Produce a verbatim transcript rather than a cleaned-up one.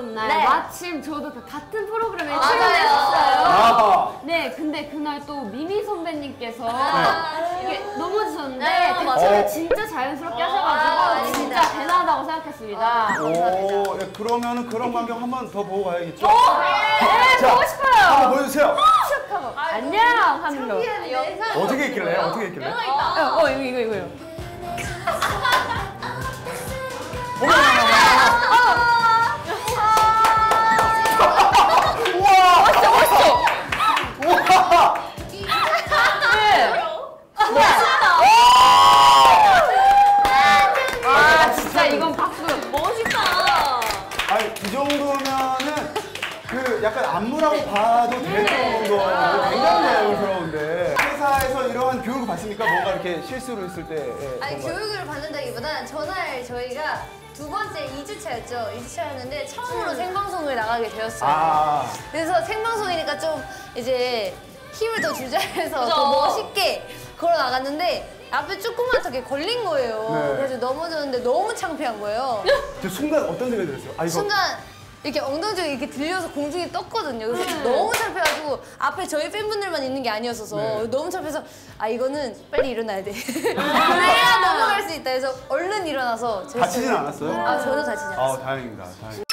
있었던 날 네. 마침 저도 같은 프로그램에 아, 출연했었어요. 아 네, 근데 그날 또 미미 선배님께서 아, 이게 넘어지셨는데 네, 대처를 진짜 자연스럽게 아, 하셔가지고 아, 진짜 대단하다고 생각했습니다. 아, 오, 예, 그러면 그런 광경 한 번 더 보고 가야겠죠? 오, 네, 자, 보고 싶어요. 한번 보여주세요. 아, 안녕 하면서 어떻게 있길래? 어떻게 있길래? 아, 어, 이거 이거 이거요. 약간 안무라고 봐도 될 정도로 굉장히 자연스러운데 회사에서 이런 교육을 받습니까? 뭔가 이렇게 실수를 했을 때 아니 교육을 받는다기보다 전날 저희가 두 번째 이 주차였죠. 이 주차였는데 처음으로 음. 생방송을 나가게 되었어요. 아. 그래서 생방송이니까 좀 이제 힘을 더 주자 해서 그쵸? 더 멋있게 걸어 나갔는데 앞에 조금만 더 걸린 거예요. 네. 그래서 넘어졌는데 너무 창피한 거예요. 저 순간 어떤 생각이 들었어요? 아, 이거. 순간 이렇게 엉덩이 쪽에 이렇게 들려서 공중에 떴거든요. 그래서 네. 너무 창피해가지고 앞에 저희 팬분들만 있는 게 아니었어서 네. 너무 창피해서 아 이거는 빨리 일어나야 돼. 그래야 넘어갈 수 있다 해서 얼른 일어나서 다치진 않았어요? 아 저도 다치지 않았어요. 아 다행입니다. 다행입니다.